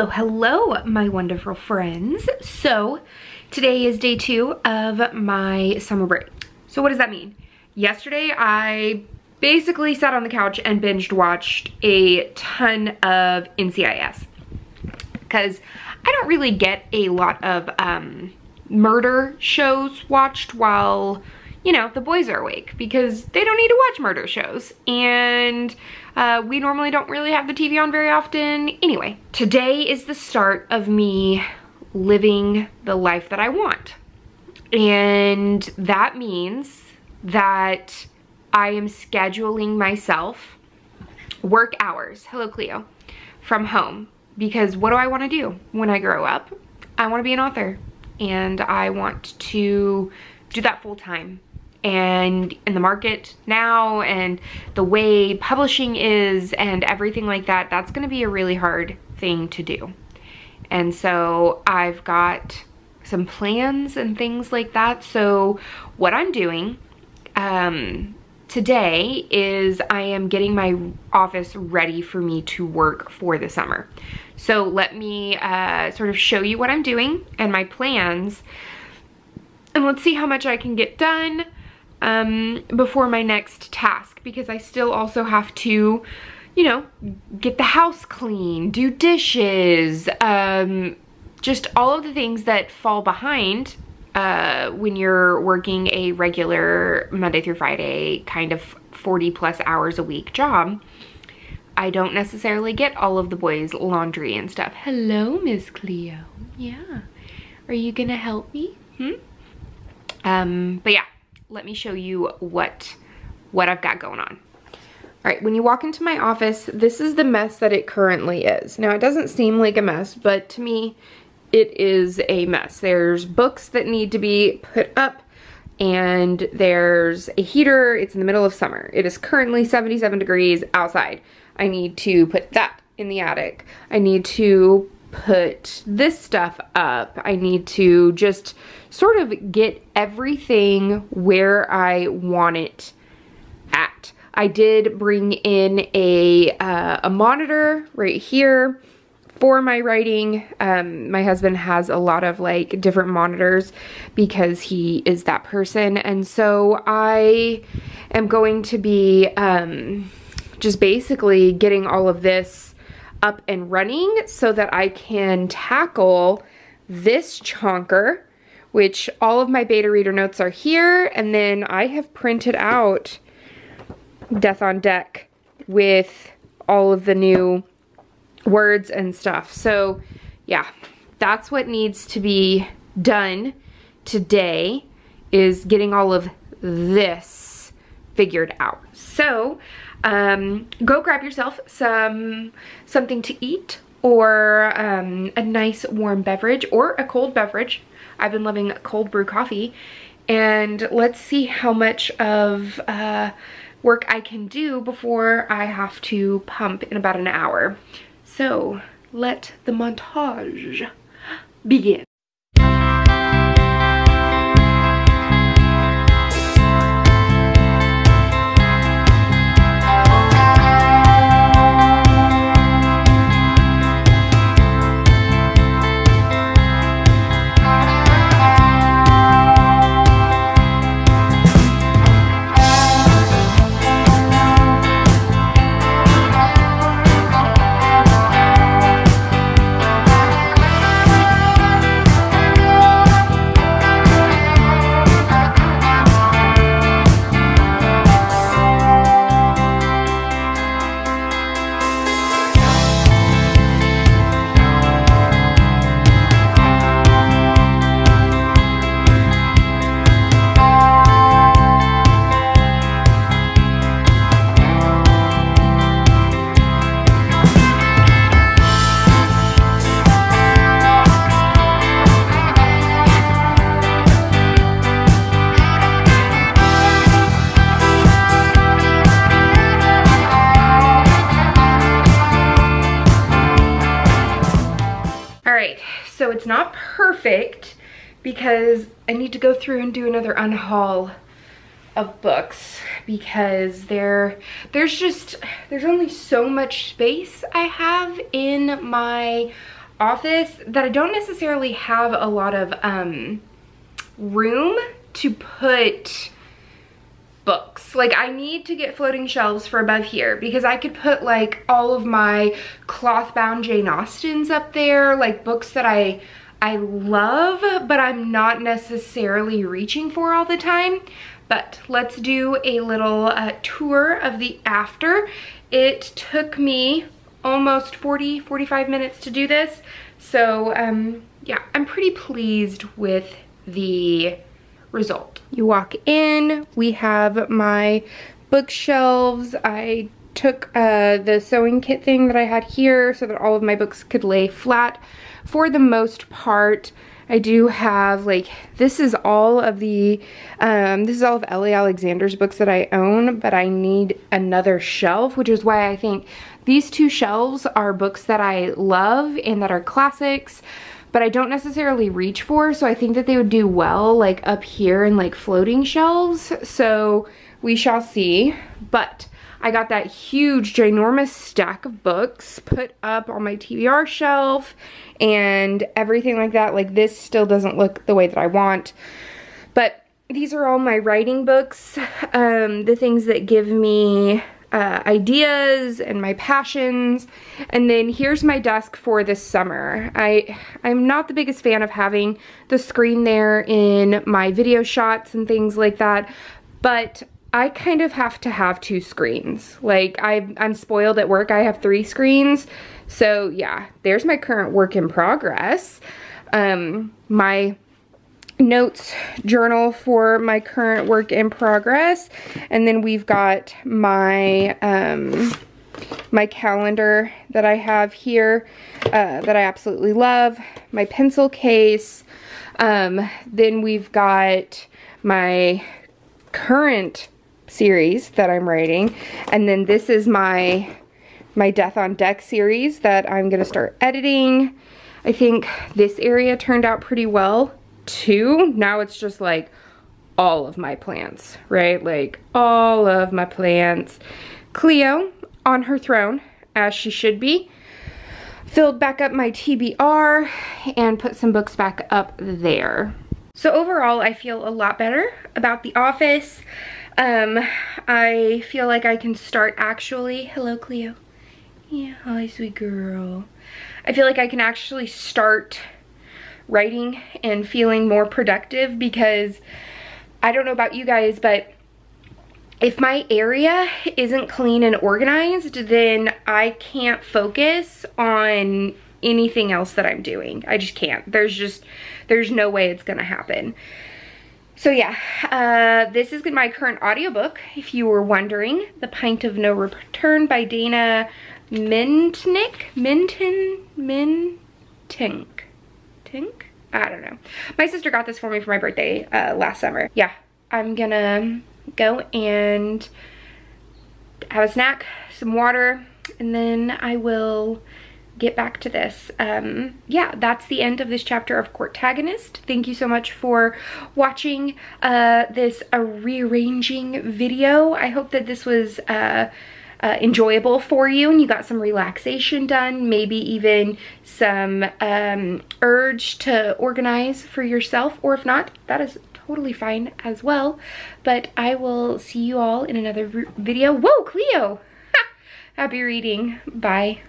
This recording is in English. Hello, hello, my wonderful friends. So today is day 2 of my summer break. So what does that mean? Yesterday, I basically sat on the couch and binge watched a ton of NCIS because I don't really get a lot of murder shows watched while, you know, the boys are awake because they don't need to watch murder shows. And we normally don't really have the TV on very often. Anyway, today is the start of me living the life that I want. And that means that I am scheduling myself work hours, hello Cleo, from home. Because what do I want to do when I grow up? I want to be an author and I want to do that full time. And in the market now and the way publishing is and everything like that, that's going to be a really hard thing to do. And so I've got some plans and things like that. So what I'm doing today is I am getting my office ready for me to work for the summer. So let me sort of show you what I'm doing and my plans. And let's see how much I can get done before my next task, because I still also have to, you know, get the house clean, do dishes, just all of the things that fall behind when you're working a regular Monday through Friday kind of 40+ hours a week job. I don't necessarily get all of the boys' laundry and stuff. Hello, Miss Cleo. Yeah. Are you gonna help me? But yeah, let me show you what I've got going on. All right, when you walk into my office, this is the mess that it currently is. Now, it doesn't seem like a mess, but to me, it is a mess. There's books that need to be put up, and there's a heater. It's in the middle of summer. It is currently 77 degrees outside. I need to put that in the attic. I need to put this stuff up. I need to just sort of get everything where I want it at. I did bring in a monitor right here for my writing. My husband has a lot of like different monitors because he is that person. And so I am going to be just basically getting all of this up and running so that I can tackle this chonker, which all of my beta reader notes are here. And then I have printed out Death on Deck with all of the new words and stuff. So yeah, that's what needs to be done today, is getting all of this figured out. So go grab yourself something to eat, or a nice warm beverage, or a cold beverage. I've been loving cold brew coffee. And let's see how much of work I can do before I have to pump in about an hour. So let the montage begin. So it's not perfect because I need to go through and do another unhaul of books, because there's only so much space I have in my office that I don't necessarily have a lot of room to put books. Like, I need to get floating shelves for above here because I could put like all of my cloth bound Jane Austens up there, like books that I love, but I'm not necessarily reaching for all the time. But let's do a little tour of the after. It took me almost 45 minutes to do this. So yeah, I'm pretty pleased with the result. You walk in, we have my bookshelves. I took the sewing kit thing that I had here so that all of my books could lay flat for the most part. I do have, like, this is all of the, this is all of Ellie Alexander's books that I own, but I need another shelf, which is why I think these two shelves are books that I love and that are classics, but I don't necessarily reach for, so I think that they would do well, like, up here in, like, floating shelves, so we shall see, but I got that huge, ginormous stack of books put up on my TBR shelf and everything like that. Like, this still doesn't look the way that I want. But these are all my writing books, the things that give me ideas and my passions. And then here's my desk for this summer. I'm not the biggest fan of having the screen there in my video shots and things like that, but I kind of have to have two screens. Like, I'm spoiled at work, I have three screens. So yeah, there's my current work in progress. My notes journal for my current work in progress. And then we've got my, my calendar that I have here that I absolutely love. My pencil case. Then we've got my current series that I'm writing, and then this is my Death on Deck series that I'm gonna start editing. I think this area turned out pretty well too. Now it's just like all of my plants, right? Like all of my plants. Cleo on her throne as she should be. Filled back up my TBR and put some books back up there. So overall, I feel a lot better about the office. I feel like I can start actually, hello Cleo. Yeah, hi sweet girl. I feel like I can actually start writing and feeling more productive because I don't know about you guys, but if my area isn't clean and organized, then I can't focus on anything else that I'm doing. I just can't. There's no way it's gonna happen. So yeah, this is my current audiobook, if you were wondering. The Pint of No Return by Dana Mentink. Tink? I don't know. My sister got this for me for my birthday last summer. Yeah, I'm gonna go and have a snack, some water, and then I will get back to this. Yeah, that's the end of this chapter of Courtagonist. Thank you so much for watching this rearranging video. I hope that this was enjoyable for you and you got some relaxation done, maybe even some urge to organize for yourself, or if not, that is totally fine as well. But I will see you all in another video. Whoa, Cleo! Ha! Happy reading. Bye.